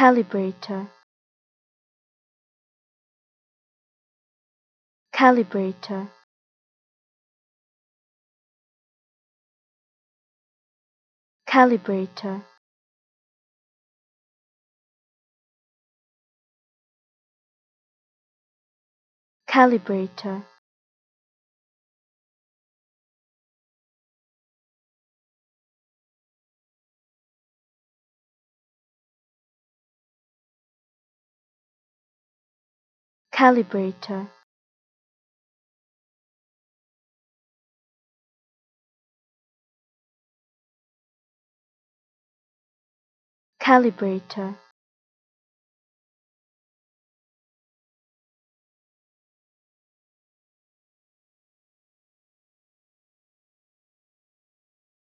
Calibrator, Calibrator, Calibrator, Calibrator, Calibrator.